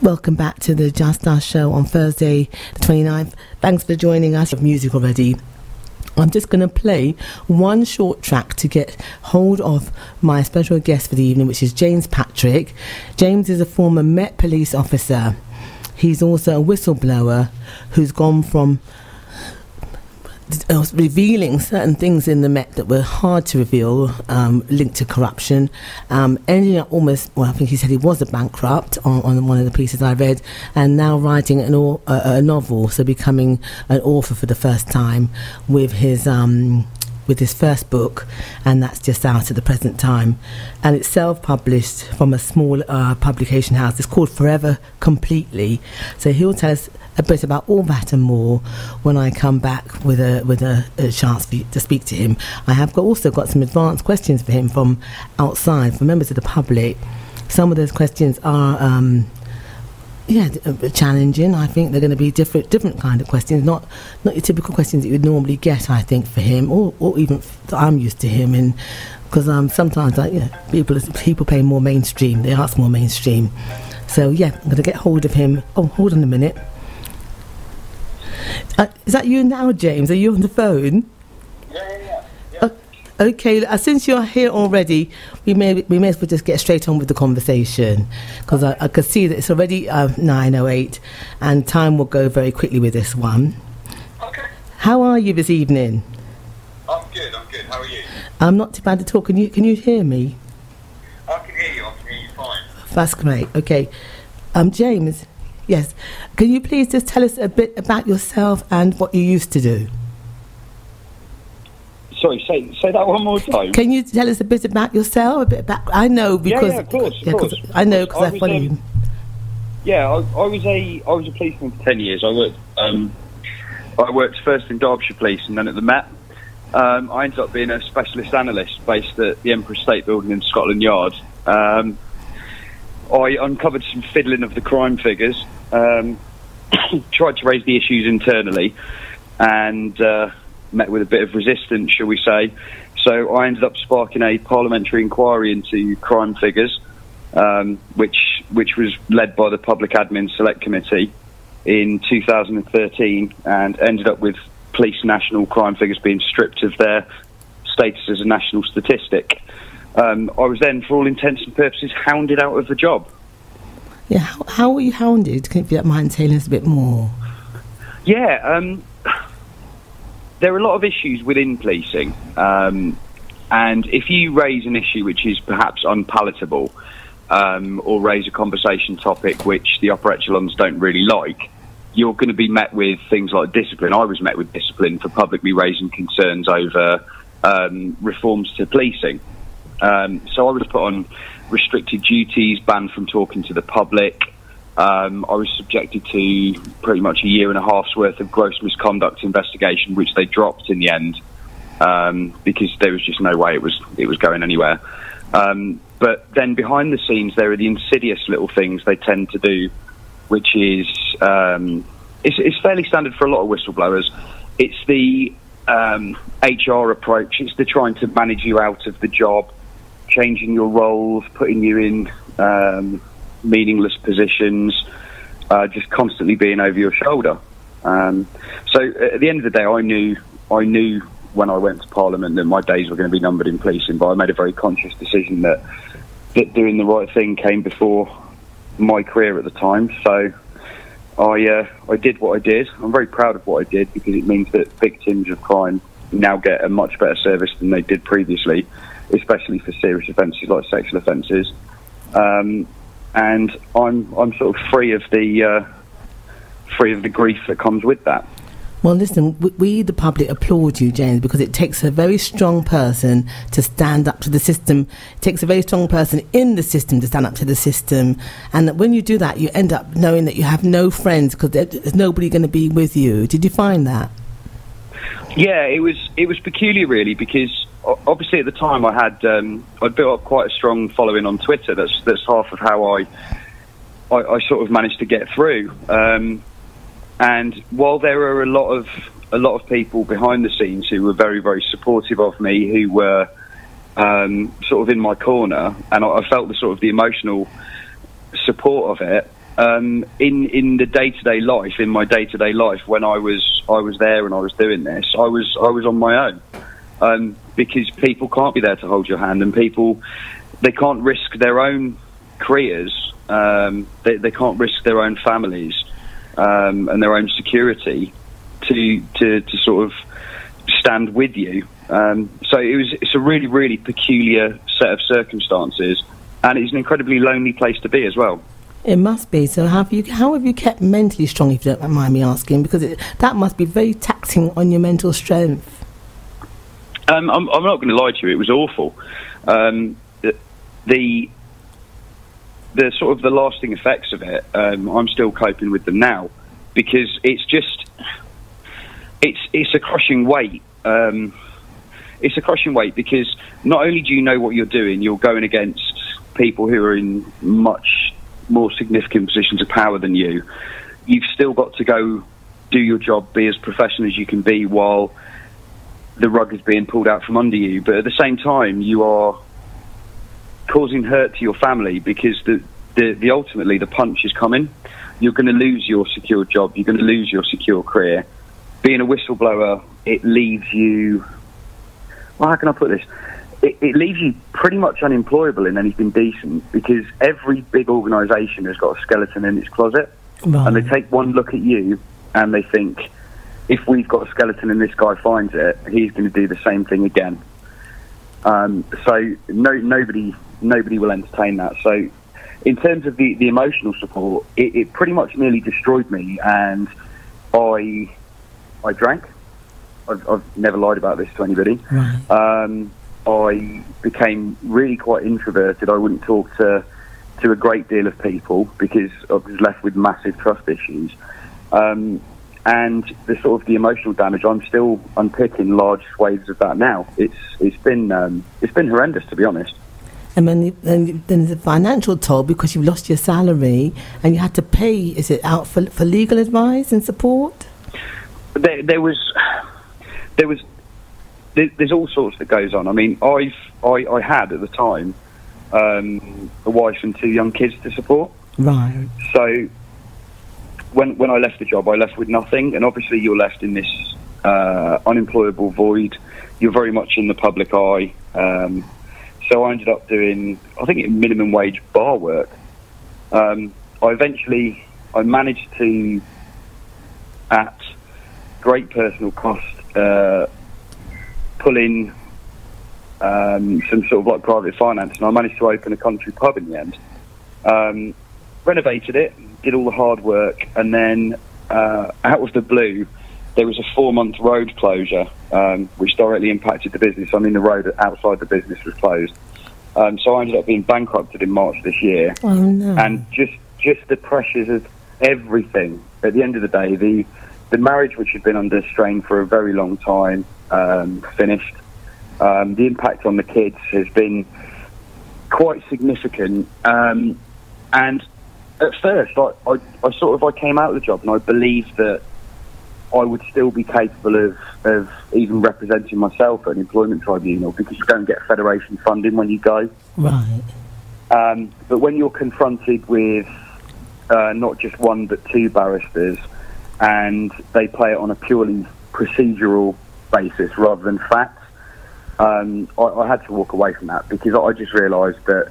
Welcome back to the Just Us show on Thursday the 29th. Thanks for joining us. Music already. I'm just going to play one short track to get hold of my special guest for the evening, which is James Patrick. James is a former Met Police officer. He's also a whistleblower who's gone from revealing certain things in the Met that were hard to reveal, linked to corruption, ending up almost, well, I think he said he was a bankrupt on one of the pieces I read, and now writing a novel, so becoming an author for the first time with his first book, and that's just out at the present time, and it's self-published from a small publication house. It's called Forever Completely. So he'll tell us a bit about all that and more when I come back with a chance to speak to him. I have also got some advanced questions for him from outside, from members of the public. Some of those questions are yeah, challenging. I think they're going to be different kind of questions, not your typical questions that you would normally get, I think, for him, or even that I'm used to him in, because sometimes, like, you know, people play more mainstream, they ask more mainstream. So yeah, I'm going to get hold of him. Oh, hold on a minute. Is that you now, James? Are you on the phone? Yeah. Okay, since you're here already, we may as well just get straight on with the conversation, because I could see that it's already 9:08, and time will go very quickly with this one. Okay. How are you this evening? I'm good. I'm good. How are you? I'm not too bad at all. Can you hear me? I can hear you. I can hear you fine. That's great. Okay, James. Yes. Can you please just tell us a bit about yourself and what you used to do? Sorry, say that one more time. Can you tell us a bit about yourself? A bit about, I know because yeah, of course, yeah, of course. I know because I follow you. Yeah, I was a policeman for 10 years. I worked first in Derbyshire Police and then at the Met. I ended up being a specialist analyst based at the Empire State Building in Scotland Yard. I uncovered some fiddling of the crime figures, tried to raise the issues internally, and met with a bit of resistance, shall we say. So I ended up sparking a parliamentary inquiry into crime figures, which was led by the Public Admin Select Committee in 2013, and ended up with police national crime figures being stripped of their status as a national statistic. I was then, for all intents and purposes, hounded out of the job. Yeah, how were you hounded? Can you mind telling us a bit more? Yeah, there are a lot of issues within policing, and if you raise an issue which is perhaps unpalatable, or raise a conversation topic which the upper echelons don't really like, you're going to be met with things like discipline. I was met with discipline for publicly raising concerns over reforms to policing. So I was put on restricted duties, banned from talking to the public. I was subjected to pretty much a year and a half's worth of gross misconduct investigation, which they dropped in the end, because there was just no way it was going anywhere. But then behind the scenes, there are the insidious little things they tend to do, which is it's fairly standard for a lot of whistleblowers. It's the HR approach. It's the trying to manage you out of the job, changing your roles, putting you in meaningless positions, just constantly being over your shoulder. So at the end of the day, I knew when I went to Parliament that my days were going to be numbered in policing, but I made a very conscious decision that doing the right thing came before my career at the time. So I did what I did. I'm very proud of what I did, because it means that victims of crime now get a much better service than they did previously, especially for serious offences like sexual offences, and I'm sort of free of the grief that comes with that. Well, listen, we the public applaud you, James, because it takes a very strong person to stand up to the system. It takes a very strong person in the system to stand up to the system, and that when you do that, you end up knowing that you have no friends because there's nobody going to be with you. Did you find that? Yeah, it was peculiar, really, because obviously at the time I had I'd built up quite a strong following on Twitter. That's half of how I sort of managed to get through. And while there were a lot of people behind the scenes who were very, very supportive of me, who were sort of in my corner, and I felt the emotional support of it, in the day-to-day life, in my day-to-day life, when I was there and I was doing this, I was on my own, because people can't be there to hold your hand, and people, they can't risk their own careers, they can't risk their own families, and their own security to sort of stand with you. So it's a really, really peculiar set of circumstances, and it's an incredibly lonely place to be as well. It must be. So how have you kept mentally strong, if you don't mind me asking, because that must be very taxing on your mental strength. I'm not going to lie to you, it was awful. The sort of the lasting effects of it, I'm still coping with them now, because it's just, it's a crushing weight. It's a crushing weight because not only do you know what you're doing, you're going against people who are in much more significant positions of power than you. You've still got to go do your job, be as professional as you can be while the rug is being pulled out from under you. But at the same time, you are causing hurt to your family, because ultimately the punch is coming. You're going to lose your secure job. You're going to lose your secure career. Being a whistleblower, it leaves you... Well, how can I put this? It leaves you pretty much unemployable in anything decent, because every big organisation has got a skeleton in its closet. Right. And they take one look at you and they think, if we've got a skeleton and this guy finds it, he's going to do the same thing again. So nobody will entertain that. So in terms of the emotional support, it pretty much nearly destroyed me, and I drank. I've never lied about this to anybody. Right. I became really quite introverted. I wouldn't talk to a great deal of people because I was left with massive trust issues. And the sort of the emotional damage, I'm still unpicking large swathes of that now. It's been horrendous, to be honest. And then there's a financial toll, because you've lost your salary and you had to pay. Is it out for legal advice and support? There's all sorts that goes on. I mean, I had at the time a wife and 2 young kids to support. Right. So when I left the job, I left with nothing, and obviously you're left in this unemployable void. You're very much in the public eye. So I ended up doing, I think, minimum wage bar work. I managed to, at great personal cost, pull in some sort of like private finance, and I managed to open a country pub in the end. Renovated it, did all the hard work, and then out of the blue, there was a 4-month road closure, which directly impacted the business. I mean, the road outside the business was closed. So I ended up being bankrupted in March this year. Oh, no. And just the pressures of everything. At the end of the day, the marriage, which had been under strain for a very long time, finished. The impact on the kids has been quite significant. And at first, I came out of the job and I believed that I would still be capable of even representing myself at an employment tribunal, because you don't get federation funding when you go. Right. But when you're confronted with not just one but 2 barristers, and they play it on a purely procedural basis rather than facts, I had to walk away from that, because I just realised that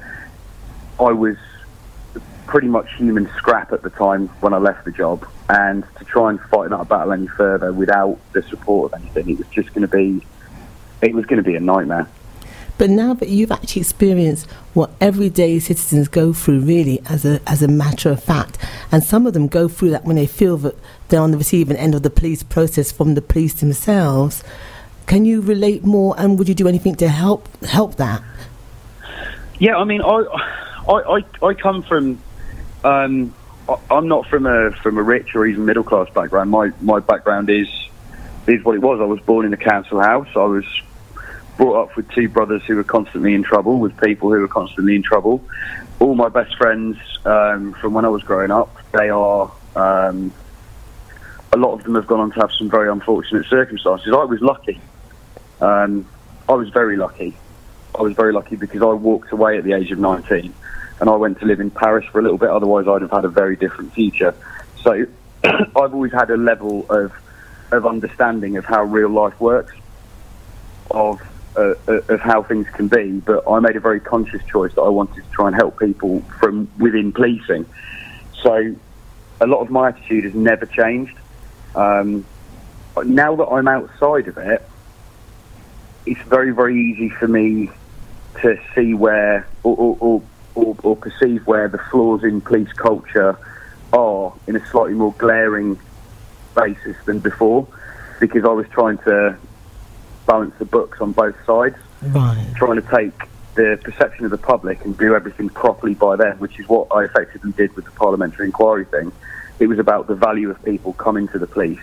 I was pretty much human scrap at the time when I left the job, and to try and fight that battle any further without the support of anything, it was going to be a nightmare. But now that you've actually experienced what everyday citizens go through, really, as a matter of fact, and some of them go through that when they feel that they're on the receiving end of the police process from the police themselves, can you relate more, and would you do anything to help that? Yeah, I mean, I come from, I'm not from a rich or even middle class background. My background is what it was. I was born in a council house. I was brought up with 2 brothers who were constantly in trouble, with people who were constantly in trouble. All my best friends from when I was growing up, they are, a lot of them have gone on to have some very unfortunate circumstances. I was lucky. I was very lucky. I was very lucky because I walked away at the age of 19. and I went to live in Paris for a little bit, otherwise I'd have had a very different future. So I've always had a level of understanding of how real life works, of how things can be, but I made a very conscious choice that I wanted to try and help people from within policing. So a lot of my attitude has never changed. Now that I'm outside of it, it's very, very easy for me to see where, or perceive where the flaws in police culture are in a slightly more glaring basis than before, because I was trying to balance the books on both sides, right, trying to take the perception of the public and do everything properly by them, which is what I effectively did with the parliamentary inquiry thing. It was about the value of people coming to the police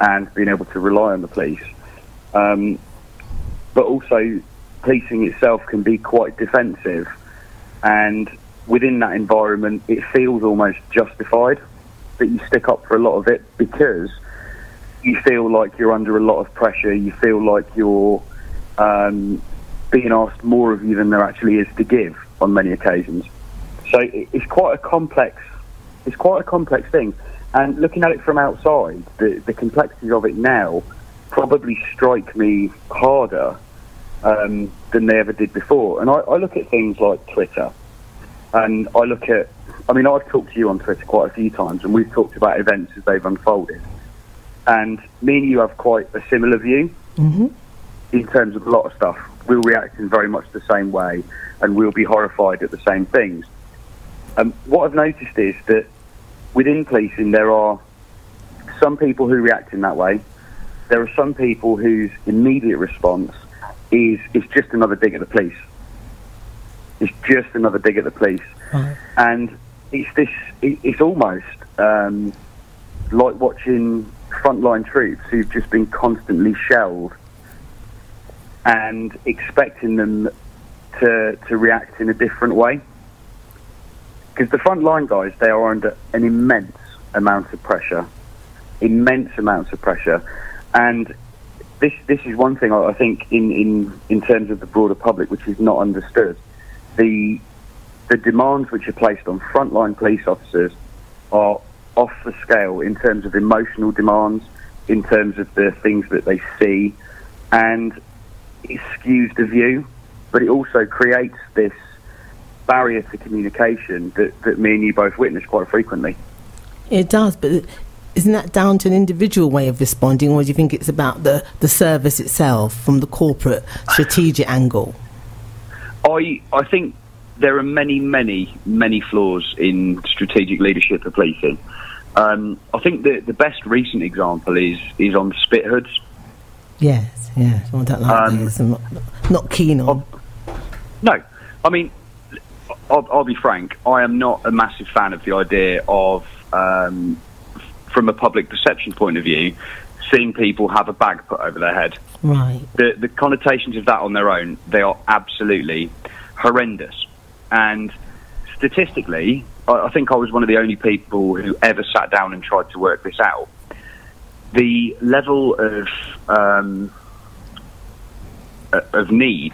and being able to rely on the police. But also, policing itself can be quite defensive, and within that environment, it feels almost justified that you stick up for a lot of it, because you feel like you're under a lot of pressure, you feel like you're being asked more of you than there actually is to give on many occasions. So it's quite a complex thing, and looking at it from outside, the complexities of it now probably strike me harder than they ever did before. And I look at things like Twitter, and I look at, I mean, I've talked to you on Twitter quite a few times, and we've talked about events as they've unfolded, and me and you have quite a similar view in terms of a lot of stuff. We'll react in very much the same way, and we'll be horrified at the same things. What I've noticed is that within policing, there are some people who react in that way. There are some people whose immediate response is, it's just another dig at the police. It's just another dig at the police. Right. And it's almost like watching frontline troops who've just been constantly shelled and expecting them to react in a different way. Because the frontline guys, they are under an immense amount of pressure. Immense amounts of pressure. And this is one thing I think in terms of the broader public, which is not understood. The demands which are placed on frontline police officers are off the scale in terms of emotional demands, in terms of the things that they see, and it skews the view, but it also creates this barrier to communication that me and you both witness quite frequently. It does, but isn't that down to an individual way of responding, or do you think it's about the service itself from the corporate strategic angle? I think there are many, many, many flaws in strategic leadership of policing. I think the best recent example is on spit hoods. Yes, yes, I don't like this. I'm not keen on. No, I mean, I'll be frank. I am not a massive fan of the idea of, from a public perception point of view, seeing people have a bag put over their head. Right. The connotations of that on their own, they are absolutely horrendous. And statistically, I think I was one of the only people who ever sat down and tried to work this out. The level of need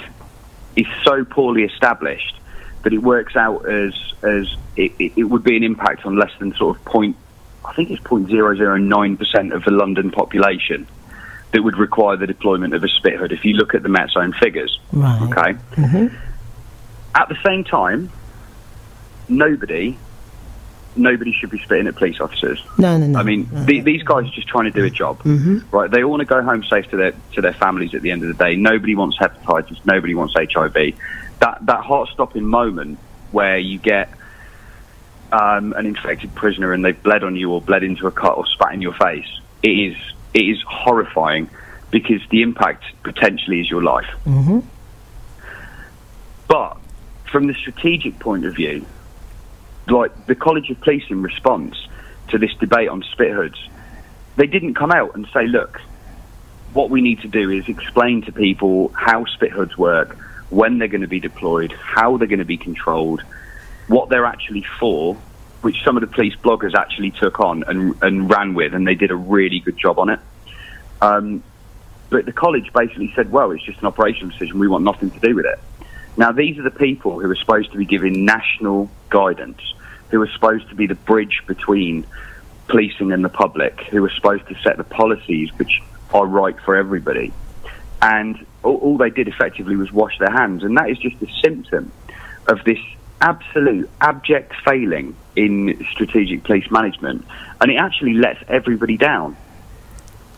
is so poorly established that it works out as it would be an impact on less than sort of 0.009% of the London population that would require the deployment of a spit hood, if you look at the Met's own figures. Right. Okay. Mm-hmm. At the same time, nobody should be spitting at police officers. No. I mean, these guys are just trying to do a job. Mm-hmm. Right? They all want to go home safe to their families at the end of the day. Nobody wants hepatitis. Nobody wants HIV. That heart-stopping moment where you get an infected prisoner and they've bled on you or bled into a cut or spat in your face, it is horrifying, because the impact potentially is your life. Mm-hmm. But from the strategic point of view, like the College of Police in response to this debate on spit hoods, they didn't come out and say, look, what we need to do is explain to people how spit hoods work, when they're going to be deployed, how they're going to be controlled, what they're actually for, which some of the police bloggers actually took on and ran with, and they did a really good job on it. But the college basically said, well, it's just an operational decision, we want nothing to do with it. Now, these are the people who are supposed to be giving national guidance, who are supposed to be the bridge between policing and the public, who are supposed to set the policies which are right for everybody. And all they did effectively was wash their hands. And that is just a symptom of this absolute, abject failing in strategic police management. And it actually lets everybody down,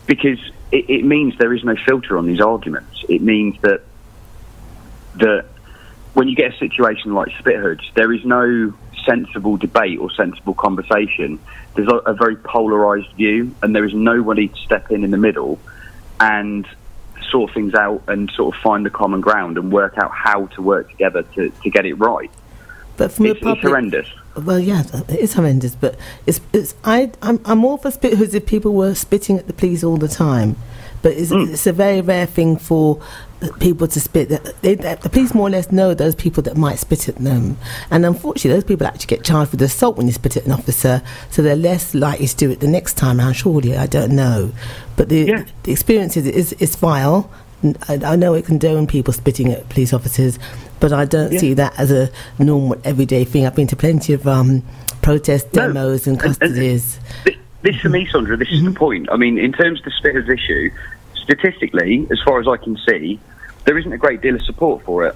because it means there is no filter on these arguments. It means that when you get a situation like Spithood's, there is no sensible debate or sensible conversation. There's a very polarised view, and there is nobody to step in the middle and sort things out and sort of find the common ground and work out how to work together to get it right. But from the public, it's horrendous. Well, yeah, it's horrendous. But I'm all for Spithood's if people were spitting at the police all the time. But it's a very rare thing for people to spit. The police more or less know those people that might spit at them. And unfortunately, those people actually get charged with assault when you spit at an officer, so they're less likely to do it the next time. How surely, I don't know. But the experience is vile. I know it condone people spitting at police officers, but I don't see that as a normal, everyday thing. I've been to plenty of protest demos and custodies. This, for me, Saundra, this is the point. I mean, in terms of the Spithood's issue, statistically, as far as I can see, there isn't a great deal of support for it.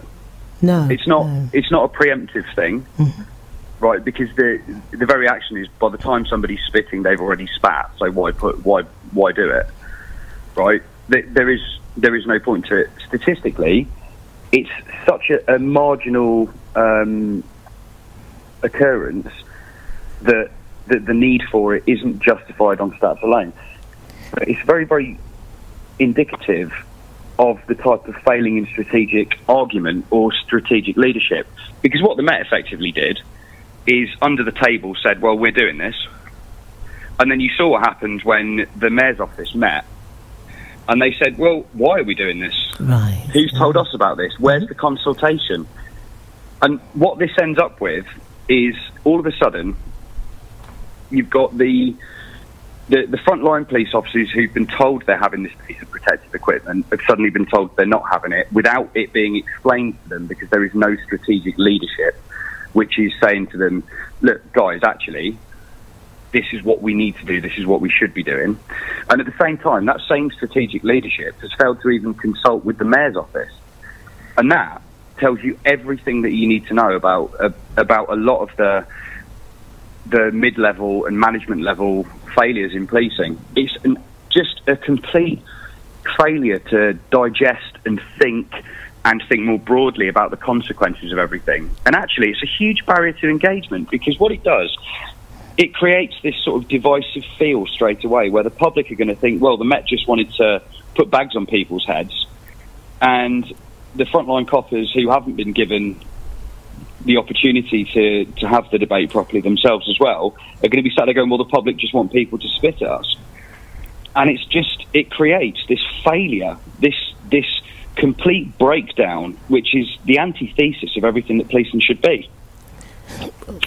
No, it's not a preemptive thing, right? Because the very action is, by the time somebody's spitting, they've already spat. So why do it, right? There is no point to it. Statistically, it's such a marginal occurrence that the need for it isn't justified on stats alone. But it's very, very indicative of the type of failing in strategic argument or strategic leadership. Because what the Met effectively did is, under the table, said, well, we're doing this. And then you saw what happened when the Mayor's office met. And they said, well, why are we doing this? Right. Who's told us about this? Where's the consultation? And what this ends up with is, all of a sudden, you've got the frontline police officers who've been told they're having this piece of protective equipment have suddenly been told they're not having it, without it being explained to them, because there is no strategic leadership which is saying to them, look, guys, actually, this is what we need to do, this is what we should be doing. And at the same time, that same strategic leadership has failed to even consult with the Mayor's office. And that tells you everything that you need to know about a lot of the mid-level and management level failures in policing. It's just a complete failure to digest and think more broadly about the consequences of everything. And actually, it's a huge barrier to engagement, because what it does, it creates this sort of divisive feel straight away, where the public are going to think, well, the Met just wanted to put bags on people's heads, and the frontline coppers who haven't been given the opportunity to have the debate properly themselves as well are going to be sat there going, well, the public just want people to spit at us. And it's just, it creates this failure, this complete breakdown, which is the antithesis of everything that policing should be.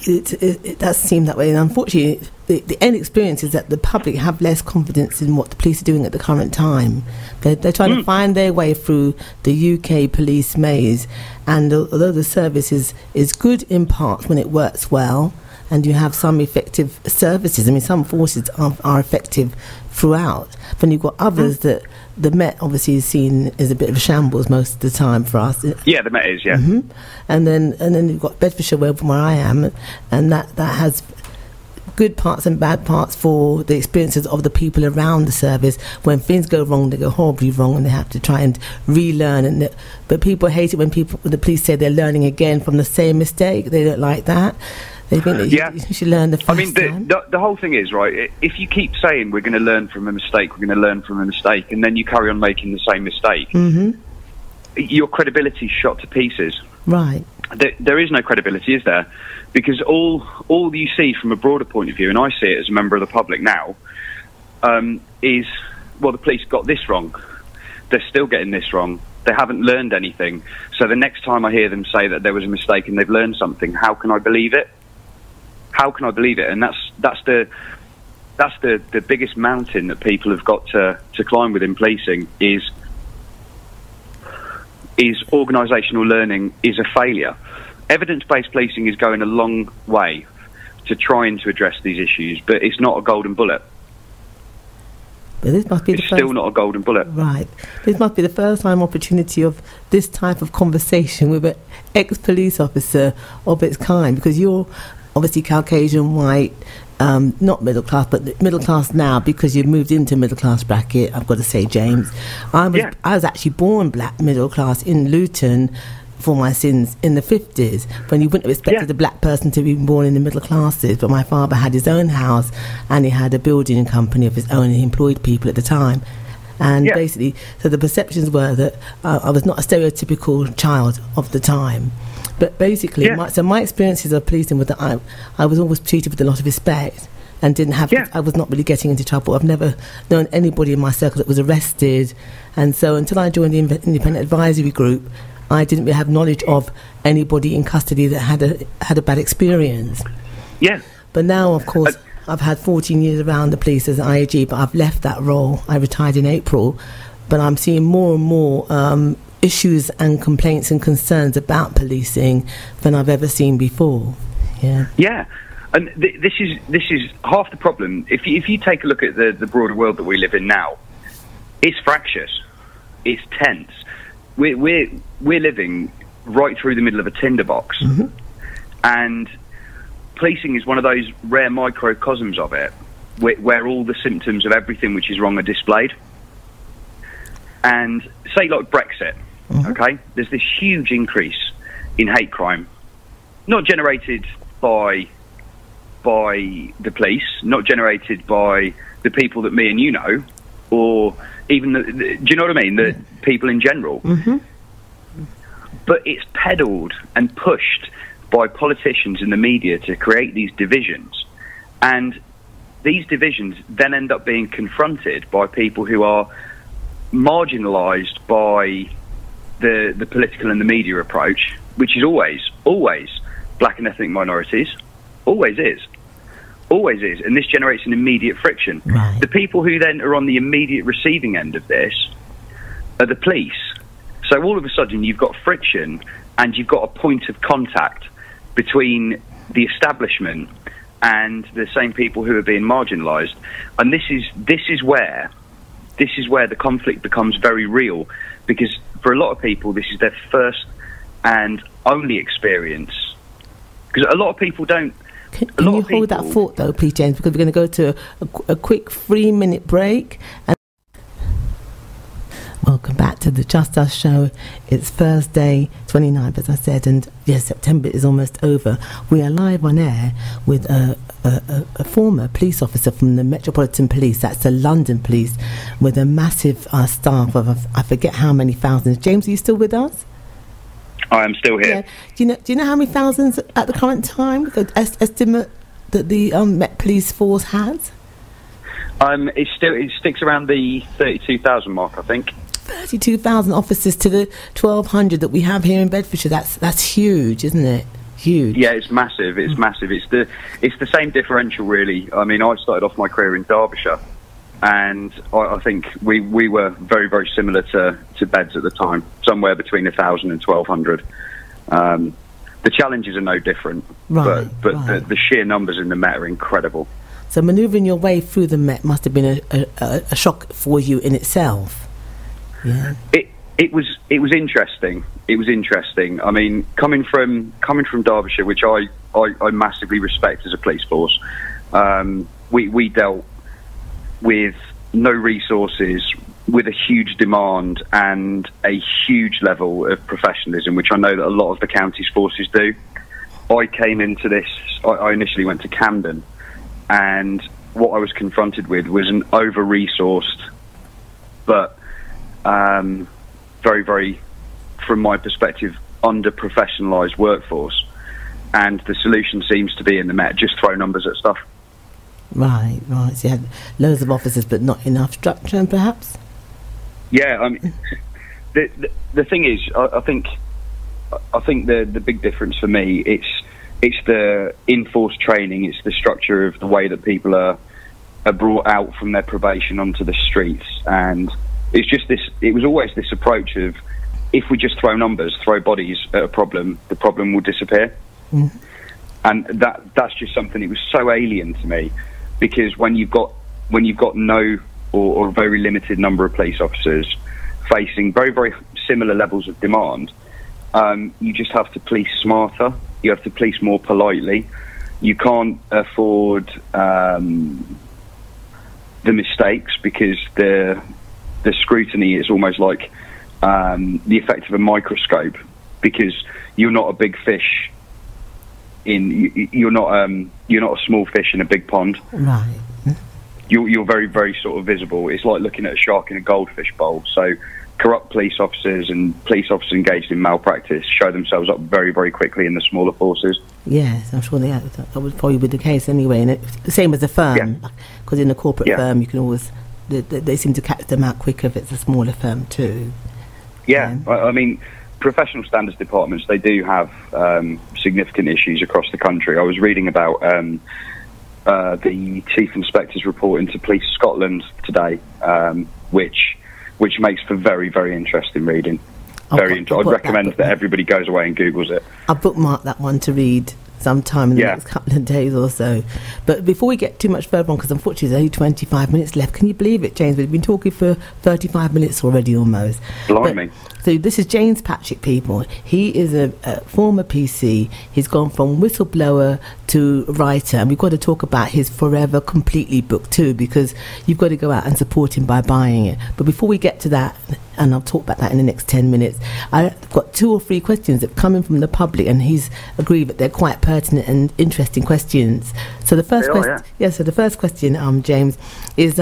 It does seem that way, and unfortunately the end experience is that the public have less confidence in what the police are doing at the current time. They're trying to find their way through the UK police maze, and although the service is good in parts when it works well and you have some effective services, I mean, some forces are effective throughout, then you've got others that the Met obviously is seen as a bit of a shambles most of the time for us. Yeah, the Met is, yeah. And then you've got Bedfordshire, where I am, and that has good parts and bad parts for the experiences of the people around the service. When things go wrong, they go horribly wrong, and they have to try and relearn. But people hate it when the police say they're learning again from the same mistake. They don't like that. They think that you should learn the first time. The whole thing is, right, if you keep saying we're going to learn from a mistake, we're going to learn from a mistake, and then you carry on making the same mistake, your credibility's shot to pieces. Right. There is no credibility, is there? Because all you see from a broader point of view, and I see it as a member of the public now, is, well, the police got this wrong. They're still getting this wrong. They haven't learned anything. So the next time I hear them say that there was a mistake and they've learned something, how can I believe it? How can I believe it? And that's the biggest mountain that people have got to climb within policing, is is organisational learning is a failure. Evidence-based policing is going a long way to trying to address these issues, but it's not a golden bullet. But this must be the first, still not a golden bullet. Right. This must be the first time opportunity of this type of conversation with an ex-police officer of its kind, because you're obviously Caucasian, white, not middle class, but middle class now because you've moved into middle class bracket. I've got to say, James, I was actually born black middle class in Luton for my sins in the 50s, when you wouldn't have expected a black person to be born in the middle classes. But my father had his own house and he had a building company of his own and he employed people at the time. And basically, so the perceptions were that I was not a stereotypical child of the time. But basically, so my experiences of policing were that I was always treated with a lot of respect and didn't have, I was not really getting into trouble. I've never known anybody in my circle that was arrested. And so until I joined the Independent Advisory Group, I didn't really have knowledge of anybody in custody that had a bad experience. Yeah. But now, of course, I've had 14 years around the police as an IAG, but I've left that role. I retired in April, but I'm seeing more and more issues and complaints and concerns about policing than I've ever seen before. Yeah. Yeah. And this is half the problem. If you take a look at the broader world that we live in now, it's fractious. It's tense. We're living right through the middle of a tinderbox, and policing is one of those rare microcosms of it, where all the symptoms of everything which is wrong are displayed. And say like Brexit, okay, there's this huge increase in hate crime, not generated by the police, not generated by the people that me and you know, or even the do you know what I mean? The people in general. But it's peddled and pushed by politicians and the media to create these divisions, and these divisions then end up being confronted by people who are marginalised by the political and the media approach, which is always black and ethnic minorities, always is, and this generates an immediate friction. The people who then are on the immediate receiving end of this are the police. So all of a sudden you've got friction and you've got a point of contact between the establishment and the same people who are being marginalised, and this is where the conflict becomes very real, because for a lot of people this is their first and only experience, because a lot of people don't. Can you hold that thought, though, please, James, because we're going to go to a quick 3-minute break. And welcome back to the Just Us Show. It's Thursday, 29th, as I said, and yes, September is almost over. We are live on air with a former police officer from the Metropolitan Police, that's the London Police, with a massive staff of, I forget how many thousands. James, are you still with us? I am still here. Yeah. Do you know how many thousands at the current time, the estimate that the Met Police force has? It sticks around the 32,000 mark, I think. 32,000 officers to the 1,200 that we have here in Bedfordshire. That's huge, isn't it? Huge. Yeah, it's massive. It's massive. It's the same differential, really. I mean, I started off my career in Derbyshire, and I think we were very, very similar to Beds at the time, somewhere between 1,000 and 1,200. The challenges are no different, but the sheer numbers in the Met are incredible. So manoeuvring your way through the Met must have been a shock for you in itself. Yeah. It was interesting. It was interesting. I mean, coming from Derbyshire, which I massively respect as a police force, we dealt with no resources, with a huge demand and a huge level of professionalism, which I know that a lot of the county's forces do. I came into this, I initially went to Camden, and what I was confronted with was an over-resourced, but very, very, from my perspective, under-professionalised workforce. And the solution seems to be in the Met, just throw numbers at stuff. Right, right. So you had loads of officers, but not enough structure, perhaps. Yeah, I mean, the thing is, I think the big difference for me, it's the enforced training, it's the structure of the way that people are brought out from their probation onto the streets, and it's just this. It was always this approach of if we just throw numbers, throw bodies at a problem, the problem will disappear. Mm. And that's just something that was so alien to me, because when you've got no or a very limited number of police officers facing very, very similar levels of demand, you just have to police smarter. You have to police more politely. You can't afford the mistakes, because the scrutiny is almost like the effect of a microscope, because you're not a big fish in you're not a small fish in a big pond. Right. You're very, very sort of visible. It's like looking at a shark in a goldfish bowl. So corrupt police officers and police officers engaged in malpractice show themselves up very, very quickly in the smaller forces. Yes, I'm sure that would probably be the case anyway. And the same as the firm, because in a corporate firm, you can always, they seem to catch them out quicker if it's a smaller firm too. Yeah, I mean, professional standards departments, they do have significant issues across the country. I was reading about the Chief Inspector's report into Police Scotland today, which makes for very, very interesting reading. I'd recommend that everybody goes away and Googles it. I'll bookmark that one to read sometime in the next couple of days or so. But before we get too much further on, because unfortunately there's only 25 minutes left. Can you believe it, James? We've been talking for 35 minutes already almost. Blimey. But, so this is James Patrick, people. He is a former PC. He's gone from whistleblower to writer, and we've got to talk about his Forever Completely book too, because you've got to go out and support him by buying it. But before we get to that, and I'll talk about that in the next 10 minutes, I've got 2 or 3 questions that have come in from the public, and he's agreed that they're quite pertinent and interesting questions. So the first question, so the first question, James, is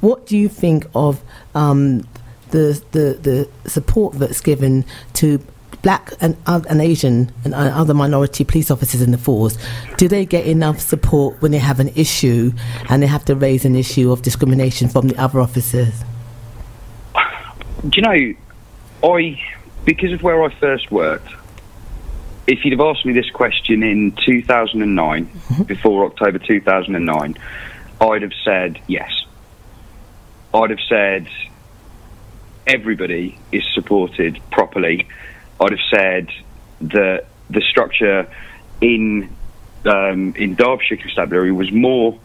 what do you think of the support that's given to Black and Asian and other minority police officers in the force? Do they get enough support when they have an issue and they have to raise an issue of discrimination from the other officers? Do you know, because of where I first worked, if you'd have asked me this question in 2009, mm-hmm. before October 2009, I'd have said yes. I'd have said everybody is supported properly. I'd have said that the structure in Derbyshire Constabulary was more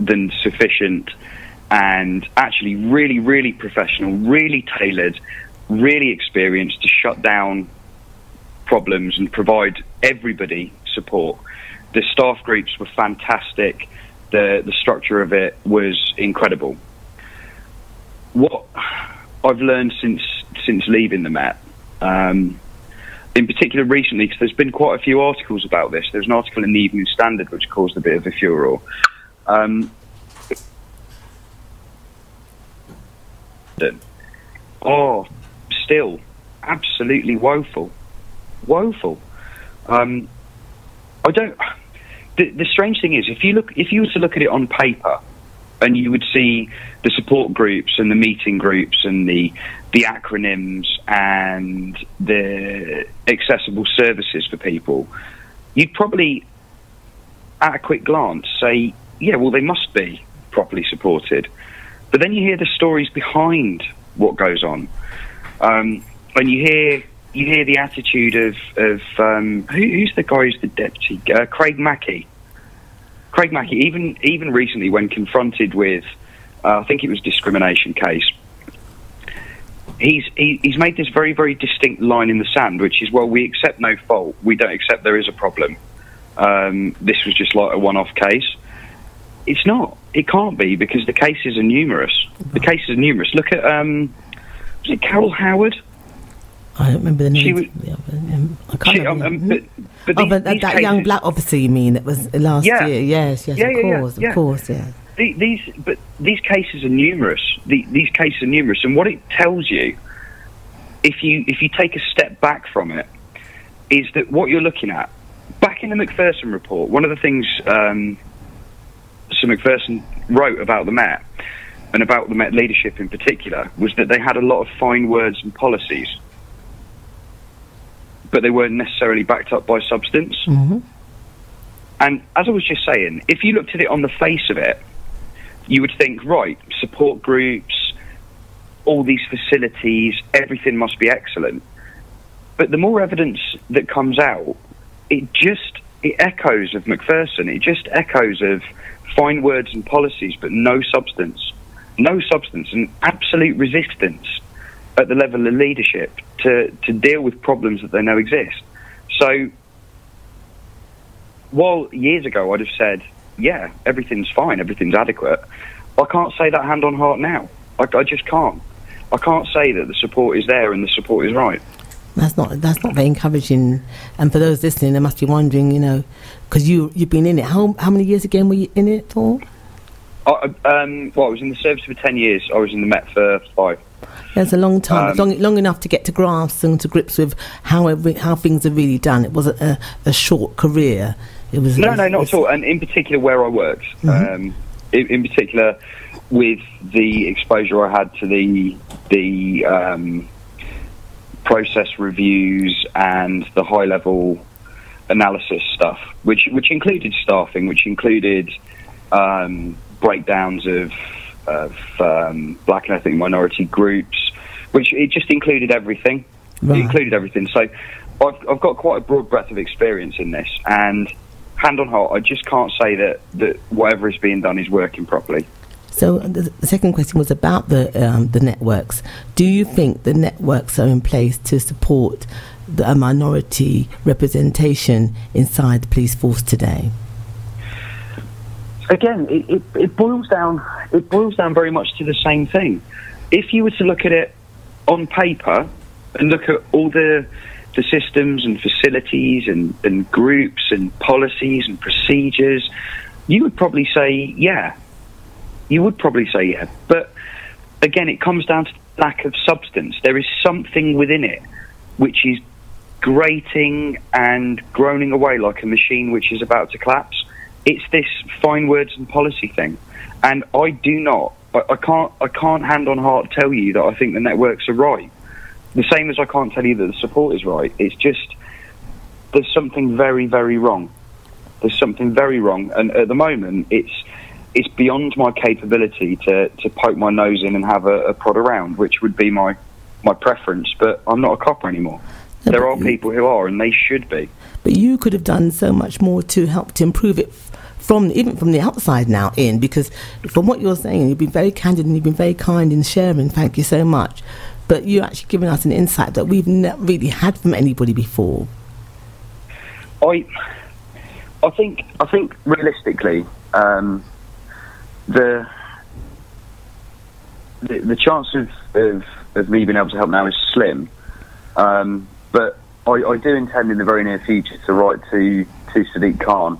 than sufficient, and actually really, really professional, really tailored, really experienced to shut down problems and provide everybody support. The staff groups were fantastic. The structure of it was incredible. What I've learned since leaving the Met, in particular recently, because there's been quite a few articles about this. There's an article in the Evening Standard which caused a bit of a furore. Still absolutely woeful. Woeful. I don't... The strange thing is, if you were to look at it on paper, and you would see the support groups and the meeting groups and the acronyms and the accessible services for people, you'd probably, at a quick glance, say, yeah, well, they must be properly supported. But then you hear the stories behind what goes on. And you hear the attitude of who's the guy who's the deputy? Craig Mackey. Craig Mackey, even recently when confronted with, I think it was a discrimination case, he's made this very, very distinct line in the sand, which is, well, we accept no fault. We don't accept there is a problem. This was just like a one-off case. It's not. It can't be, because the cases are numerous. The cases are numerous. Look at, was it Carol Howard? I don't remember the name. That young black officer, you mean, that was last year? Yes, of course. These cases are numerous. These cases are numerous, and what it tells you, if you take a step back from it, is that what you're looking at, back in the McPherson report, one of the things Sir McPherson wrote about the Met and about the Met leadership in particular was that they had a lot of fine words and policies, but they weren't necessarily backed up by substance. Mm-hmm. And as I was just saying, if you looked at it on the face of it, you would think, right, support groups, all these facilities, everything must be excellent. But the more evidence that comes out, it echoes of McPherson. It just echoes of fine words and policies, but no substance. No substance and absolute resistance at the level of leadership to deal with problems that they know exist. So while years ago I'd have said, yeah, everything's fine, everything's adequate, I can't say that hand on heart now. I just can't. I can't say that the support is there and the support is right. That's not very encouraging. And for those listening, they must be wondering, you know, because you've been in it. How many years again were you in it for? Well, I was in the service for 10 years. I was in the Met for 5. That's a long time, long enough to get to grasp and to grips with how things are really done. It wasn't a short career. It was not at all. And in particular, where I worked, in particular, with the exposure I had to the process reviews and the high level analysis stuff, which included staffing, which included breakdowns of black and ethnic minority groups, which it just included everything. Right. It included everything. So I've got quite a broad breadth of experience in this, and hand on heart, I just can't say that whatever is being done is working properly. So the second question was about the networks. Do you think the networks are in place to support the minority representation inside the police force today? Again, it boils down very much to the same thing. If you were to look at it on paper and look at all the systems and facilities and groups and policies and procedures, you would probably say, yeah. You would probably say, yeah. But again, it comes down to the lack of substance. There is something within it which is grating and groaning away like a machine which is about to collapse. It's this fine words and policy thing, and I can't hand on heart tell you that I think the networks are right, the same as I can't tell you that the support is right. It's just there's something very, very wrong. There's something very wrong, and at the moment it's beyond my capability to poke my nose in and have a prod around, which would be my preference, but I'm not a copper anymore. There are people who are, and they should be. But you could have done so much more to help to improve it even from the outside now in, because from what you're saying, you've been very candid and you've been very kind in sharing. Thank you so much. But you're actually giving us an insight that we've not really had from anybody before. I think realistically, the chance of me being able to help now is slim, but I do intend in the very near future to write to Sadiq Khan,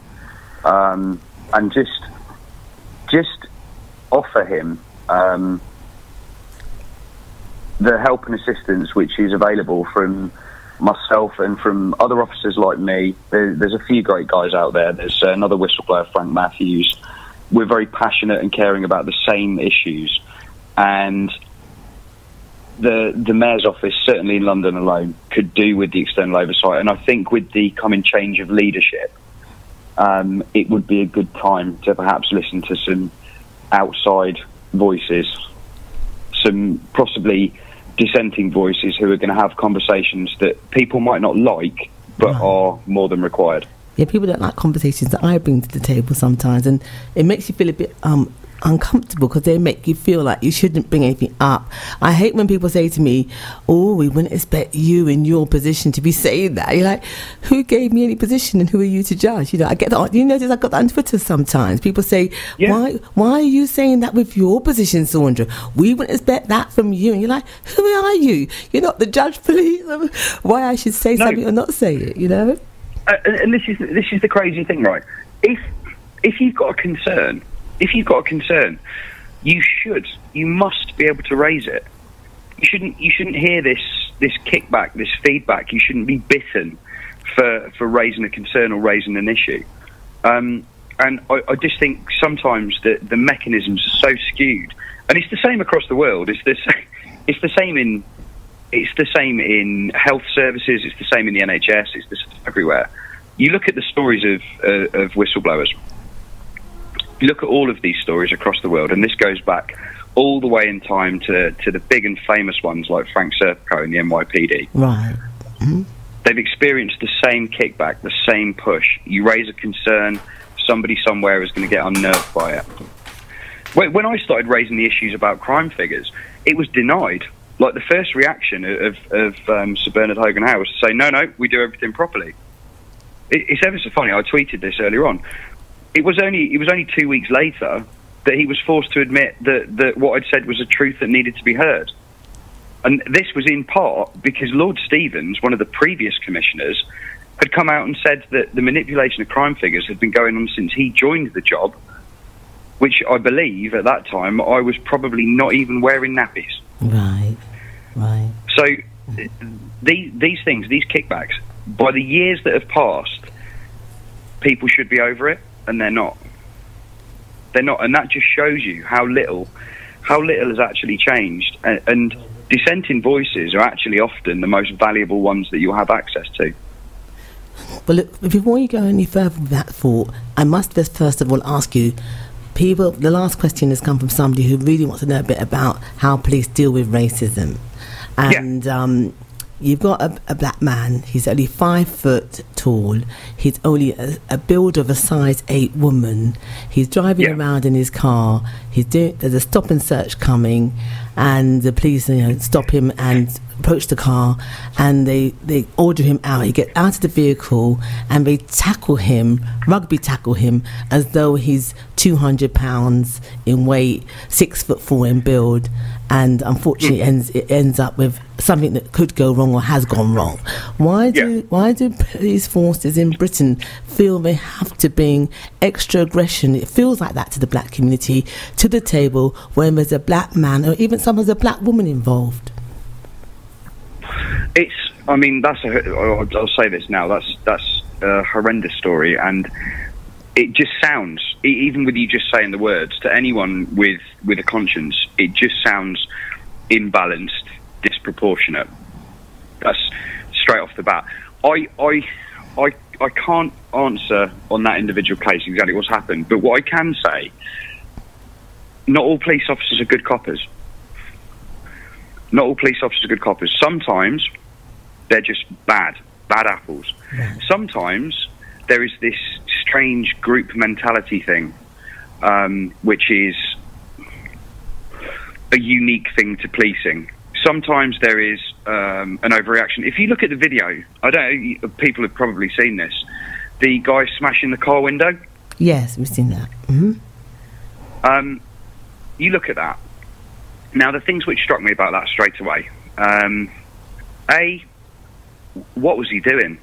and just offer him the help and assistance which is available from myself and from other officers like me. There's a few great guys out there. There's another whistleblower, Frank Matthews. We're very passionate and caring about the same issues, and the Mayor's office, certainly in London alone, could do with the external oversight. And I think with the coming change of leadership, it would be a good time to perhaps listen to some outside voices, some possibly dissenting voices who are going to have conversations that people might not like, but are more than required. Yeah, people don't like conversations that I bring to the table sometimes, and it makes you feel a bit uncomfortable, because they make you feel like you shouldn't bring anything up. I hate when people say to me, "Oh, we wouldn't expect you in your position to be saying that." You're like, who gave me any position and who are you to judge? You know, I get that. You notice I got that on Twitter sometimes. People say, yeah. Why are you saying that with your position, Saundra? We wouldn't expect that from you. And you're like, who are you? You're not the judge, please. Why I should say something or not say it, you know? And this is the crazy thing, right? If you've got a concern, you must be able to raise it. You shouldn't hear this kickback, this feedback. You shouldn't be bitten for raising a concern or raising an issue. And I just think sometimes that the mechanisms are so skewed, and it's the same across the world. It's the same in health services. It's the same in the NHS. It's the same everywhere. You look at the stories of whistleblowers. You look at all of these stories across the world, and this goes back all the way in time to the big and famous ones like Frank Serpico and the NYPD. Right. Mm-hmm. They've experienced the same kickback, the same push. You raise a concern, somebody somewhere is going to get unnerved by it. When I started raising the issues about crime figures, it was denied. Like, the first reaction of Sir Bernard Hogan Howe was to say, no, we do everything properly. It's ever so funny, I tweeted this earlier on. It was only 2 weeks later that he was forced to admit that what I'd said was a truth that needed to be heard. And this was in part because Lord Stevens, one of the previous commissioners, had come out and said that the manipulation of crime figures had been going on since he joined the job, which I believe at that time I was probably not even wearing nappies. Right. So these things, these kickbacks, by the years that have passed, people should be over it, and they're not. They're not, and that just shows you how little has actually changed. And dissenting voices are actually often the most valuable ones that you have access to. Well, look, before you go any further with that thought, I must just first of all ask you, people, the last question has come from somebody who really wants to know a bit about how police deal with racism. And yeah. You've got a black man, he's only 5 foot tall, he's only a build of a size 8 woman, he's driving yeah. around in his car, there's a stop and search coming, and the police stop him and approach the car, and they order him out. He gets out of the vehicle and they tackle him, rugby tackle him, as though he's 200 pounds in weight, 6'4" in build, and unfortunately it ends up with something that could go wrong or has gone wrong. Why do police forces in Britain feel they have to bring extra aggression, it feels like that, to the black community, to the table when there's a black man or even sometimes a black woman involved? I mean, I'll say this now. That's a horrendous story, and it just sounds, even with you just saying the words, to anyone with a conscience, it just sounds imbalanced, disproportionate. That's straight off the bat. I can't answer on that individual case exactly what's happened, but what I can say, not all police officers are good coppers. Not all police officers are good coppers. Sometimes they're just bad apples. Right. Sometimes there is this strange group mentality thing, which is a unique thing to policing. Sometimes there is an overreaction. If you look at the video, people have probably seen this. The guy smashing the car window. Yes, we've seen that. Mm-hmm. You look at that. Now, the things which struck me about that straight away, what was he doing?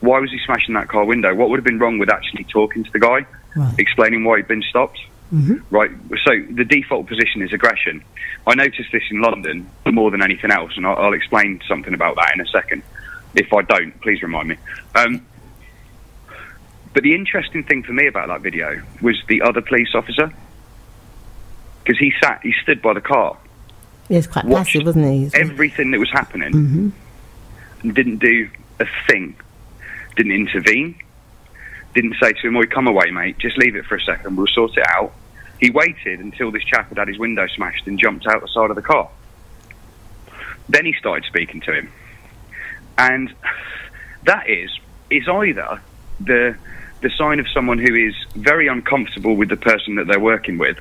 Why was he smashing that car window? What would have been wrong with actually talking to the guy, right, explaining why he'd been stopped? Mm-hmm. Right. So the default position is aggression. I noticed this in London more than anything else, and I'll explain something about that in a second. If I don't, please remind me. But the interesting thing for me about that video was the other police officer. Because he stood by the car. He was quite passive, wasn't he? Everything that was happening, mm-hmm, and didn't do a thing. Didn't intervene. Didn't say to him, "Oi, come away, mate. Just leave it for a second. We'll sort it out." He waited until this chap had had his window smashed and jumped out the side of the car. Then he started speaking to him, and that is either the sign of someone who is very uncomfortable with the person that they're working with,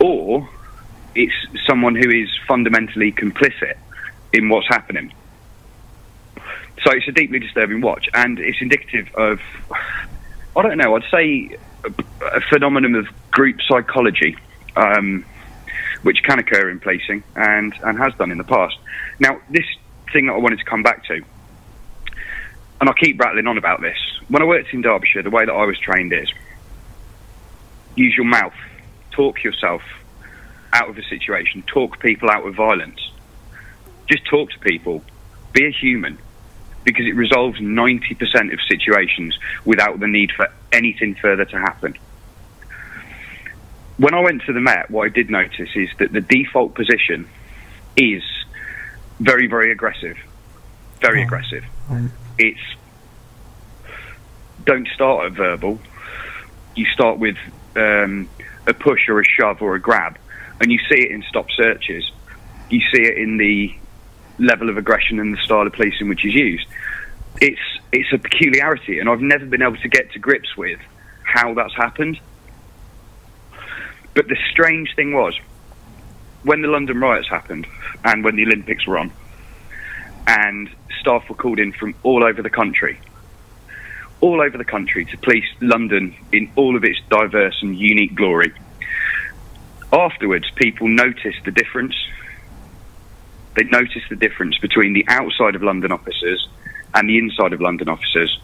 or it's someone who is fundamentally complicit in what's happening. So it's a deeply disturbing watch, and it's indicative of, I don't know, I'd say a phenomenon of group psychology, which can occur in policing and has done in the past. Now, this thing that I wanted to come back to, and I keep rattling on about this. When I worked in Derbyshire, the way that I was trained is, use your mouth. Talk yourself out of a situation. Talk people out of violence. Just talk to people. Be a human, because it resolves 90% of situations without the need for anything further to happen. When I went to the Met, what I did notice is that the default position is very, very aggressive. Very aggressive. It's, don't start at verbal. You start with a push or a shove or a grab, and you see it in stop searches. You see it in the level of aggression and the style of policing which is used. It's a peculiarity, and I've never been able to get to grips with how that's happened. But the strange thing was, when the London riots happened and when the Olympics were on, and staff were called in from all over the country to police London in all of its diverse and unique glory. Afterwards, people noticed the difference. They noticed the difference between the outside of London officers and the inside of London officers.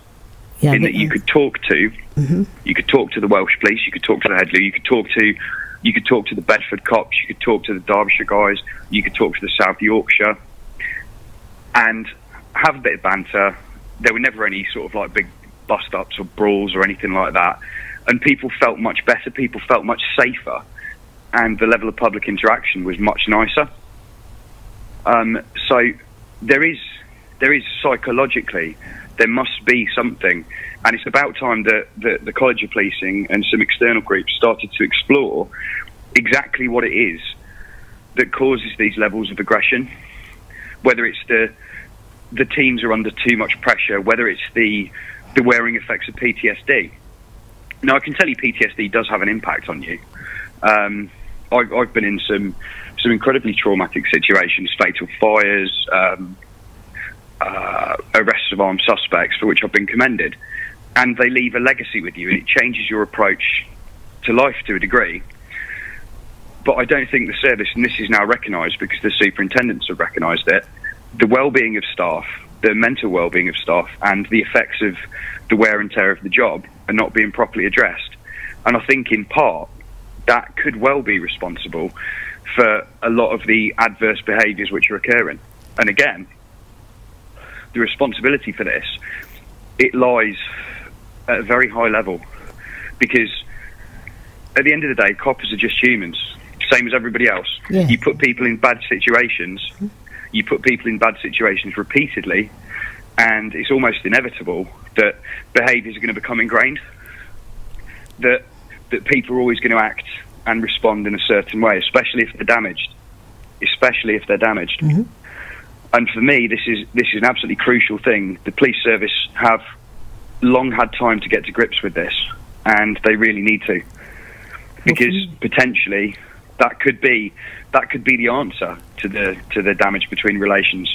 Yeah, in that you could talk to, you could talk to the Welsh police, you could talk to the Headley, you could talk to the Bedford cops, you could talk to the Derbyshire guys, you could talk to the South Yorkshire, and have a bit of banter. There were never any sort of like big bust-ups or brawls or anything like that, and people felt much better, people felt much safer, and the level of public interaction was much nicer. So there is psychologically, there must be something, and it's about time that the College of Policing and some external groups started to explore exactly what it is that causes these levels of aggression, whether it's the teams are under too much pressure, whether it's the wearing effects of PTSD. Now, I can tell you PTSD does have an impact on you. I've been in some incredibly traumatic situations, fatal fires, arrests of armed suspects, for which I've been commended, and they leave a legacy with you, and it changes your approach to life to a degree. But I don't think the service, and this is now recognised because the superintendents have recognised it, the well-being of staff, the mental well-being of staff, and the effects of the wear and tear of the job are not being properly addressed. And I think in part that could well be responsible for a lot of the adverse behaviours which are occurring. And again, the responsibility for this, it lies at a very high level, because at the end of the day, coppers are just humans, same as everybody else. Yeah. You put people in bad situations, you put people in bad situations repeatedly, and it's almost inevitable that behaviours are going to become ingrained, that people are always going to act and respond in a certain way, especially if they're damaged. Especially if they're damaged. And for me, this is an absolutely crucial thing. The police service have long had time to get to grips with this, and they really need to, because potentially that could be the answer to the damage between relations.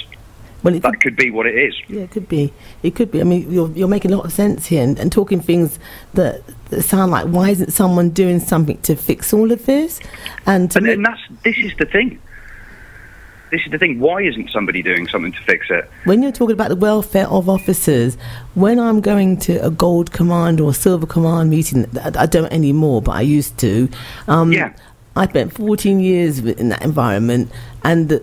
Well, that could be what it is. Yeah, it could be. It could be. I mean, you're making a lot of sense here, and talking things that sound like, why isn't someone doing something to fix all of this? And this is the thing. This is the thing. Why isn't somebody doing something to fix it? When you're talking about the welfare of officers, when I'm going to a Gold Command or a Silver Command meeting, I don't anymore, but I used to. I spent 14 years in that environment, and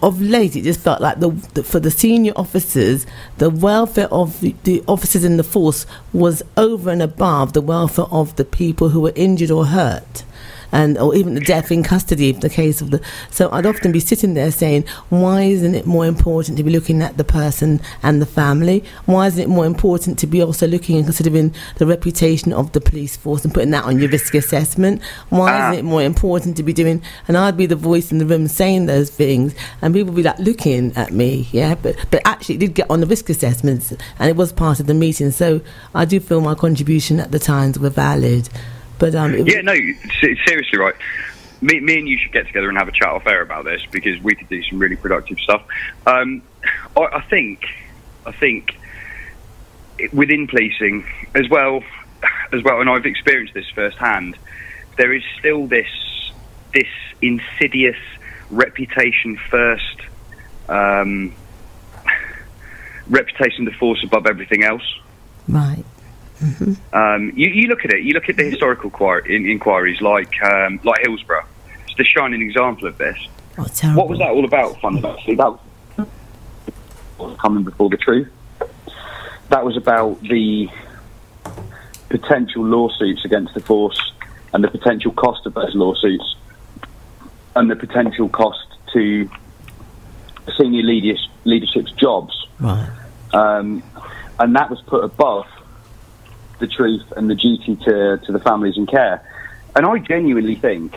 of late it just felt like for the senior officers, the welfare of the officers in the force was over and above the welfare of the people who were injured or hurt, or even the death in custody, if the case of the... So I'd often be sitting there saying, why isn't it more important to be looking at the person and the family? Why isn't it more important to be also looking and considering the reputation of the police force and putting that on your risk assessment? Why isn't it more important to be doing... And I'd be the voice in the room saying those things, and people would be like looking at me, yeah? But actually it did get on the risk assessments, and it was part of the meeting, so I do feel my contribution at the times were valid. But, yeah, no, seriously, right. Me and you should get together and have a chat off air about this, because we could do some really productive stuff. I think within policing as well, and I've experienced this firsthand, there is still this insidious reputation first, reputation of the force above everything else. Right. You look at it. You look at the historical inquiries, like Hillsborough. It's the shining example of this. Oh, what was that all about? Fundamentally, that was coming before the truth. That was about the potential lawsuits against the force, and the potential cost of those lawsuits, and the potential cost to senior leadership's jobs. Right. And that was put above the truth and the duty to the families in care. And I genuinely think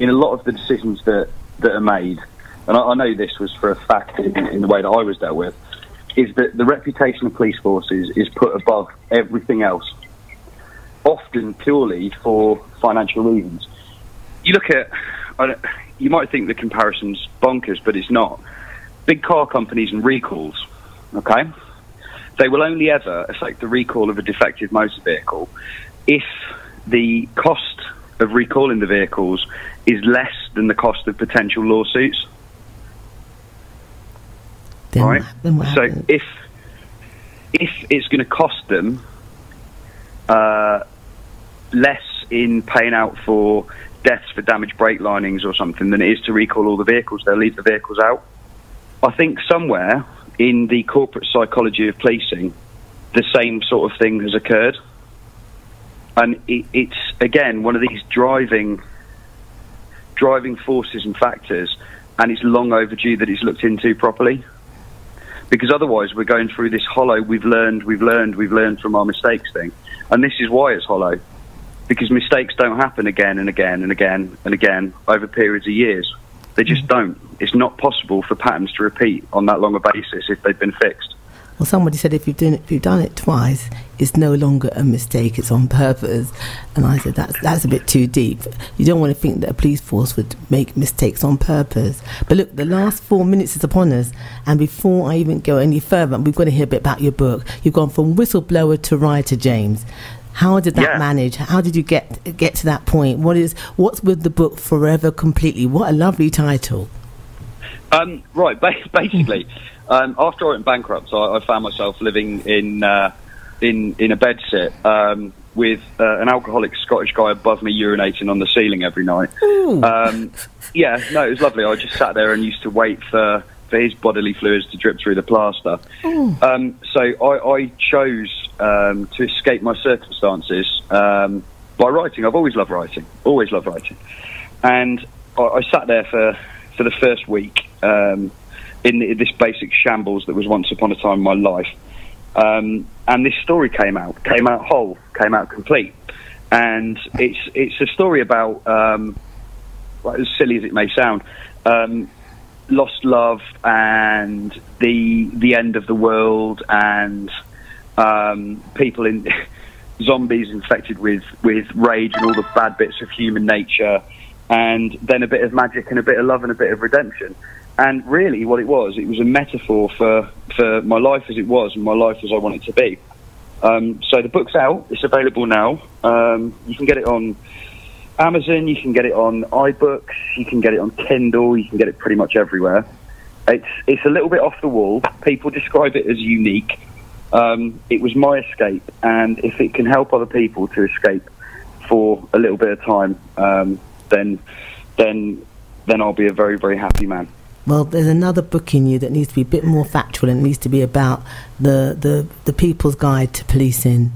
in a lot of the decisions that are made, and I know this was for a fact in the way that I was dealt with, is that the reputation of police forces is put above everything else, often purely for financial reasons. You look at, you might think the comparison's bonkers, but it's not. Big car companies and recalls, okay? They will only ever affect the recall of a defective motor vehicle if the cost of recalling the vehicles is less than the cost of potential lawsuits. Then, right? So if it's going to cost them less in paying out for deaths for damaged brake linings or something than it is to recall all the vehicles, they'll leave the vehicles out. I think somewhere in the corporate psychology of policing, the same sort of thing has occurred. And it's, again, one of these driving forces and factors, and it's long overdue that it's looked into properly. Because otherwise we're going through this hollow, we've learned from our mistakes thing. And this is why it's hollow. Because mistakes don't happen again and again and again and again over periods of years. They just don't. It's not possible for patterns to repeat on that longer basis if they've been fixed. Well, somebody said if you've done it twice, it's no longer a mistake, it's on purpose. And I said that's a bit too deep. You don't want to think that a police force would make mistakes on purpose. But look, the last 4 minutes is upon us, and before I even go any further, we've got to hear a bit about your book. You've gone from whistleblower to writer, James. How did that manage? How did you get to that point? What's with the book Forever Completely? What a lovely title. Right, basically. After I went bankrupt, I found myself living in a bedsit with an alcoholic Scottish guy above me urinating on the ceiling every night. Yeah, no, it was lovely. I just sat there and used to wait for his bodily fluids to drip through the plaster. So I chose to escape my circumstances by writing. I've always loved writing, and I sat there for the first week in this basic shambles that was once upon a time in my life, and this story came out whole, came out complete, and it's a story about, as silly as it may sound, lost love and the end of the world and people in zombies infected with rage and all the bad bits of human nature, and then a bit of magic and a bit of love and a bit of redemption. And really what it was a metaphor for my life as it was and my life as I want it to be. So the book's out. It's available now. You can get it on Amazon. You can get it on iBooks. You can get it on Kindle. You can get it pretty much everywhere. It's a little bit off the wall. People describe it as unique. It was my escape. And if it can help other people to escape for a little bit of time, then I'll be a very, very happy man. Well, there's another book in you that needs to be a bit more factual, and it needs to be about the people's guide to policing.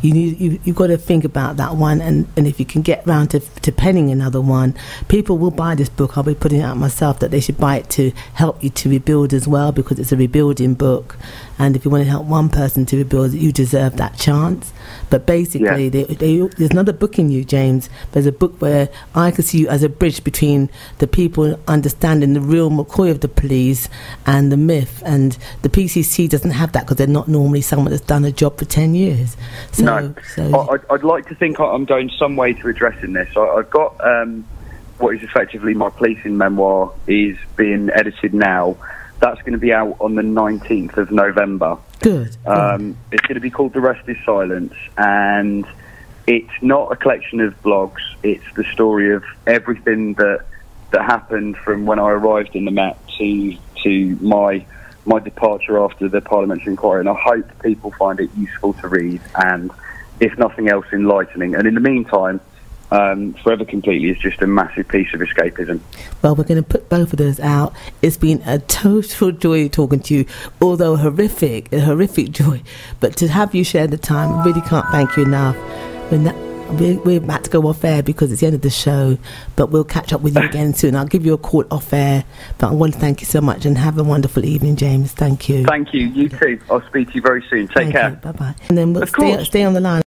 You've got to think about that one, and if you can get round to penning another one, people will buy this book. I'll be putting it out myself that they should buy it to help you to rebuild as well, because it's a rebuilding book, and if you want to help one person to rebuild, you deserve that chance. But basically, there's another book in you, James. There's a book where I can see you as a bridge between the people understanding the real McCoy of the police and the myth, and the PCC doesn't have that because they're not normally someone that's done a job for 10 years. So, no, I'd like to think I'm going some way to addressing this. I've got what is effectively my policing memoir is being edited now. That's going to be out on the 19th of November. Good. It's going to be called The Rest is Silence, and it's not a collection of blogs. It's the story of everything that happened from when I arrived in the Met to my departure after the parliamentary inquiry, and I hope people find it useful to read and, if nothing else, enlightening. And in the meantime, Forever Completely is just a massive piece of escapism. Well, we're going to put both of those out. It's been a total joy talking to you, although a horrific joy. But to have you share the time, I really can't thank you enough. We're about to go off air because it's the end of the show, but we'll catch up with you again soon. I'll give you a call off air, but I want to thank you so much and have a wonderful evening, James. Thank you. Thank you. You too. I'll speak to you very soon. Take care. Bye bye. And then we'll stay on the line.